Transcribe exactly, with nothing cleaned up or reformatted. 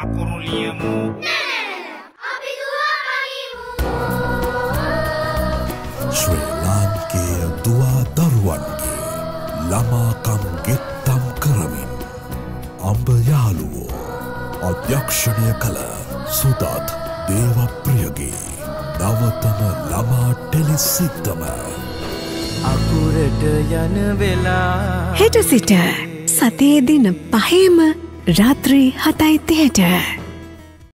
Aku ruliamu. Api dua bagimu. Sri Lanka dua darwangi. Lama kam gittam karamin. Amba yaluwo. Adhyakshanya kala Sudath Devapriyage. Navatama lama telesiddama. Akurata yana vela. Heta sita. Sathe dina pahema. रात्रि हताई तेहट।